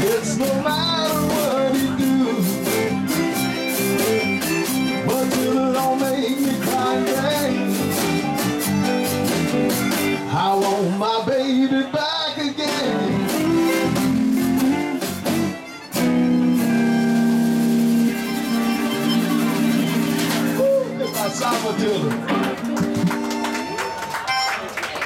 It's no matter what you do, but you don't make me cry, yeah. I want my baby back again. Woo, if I saw my children.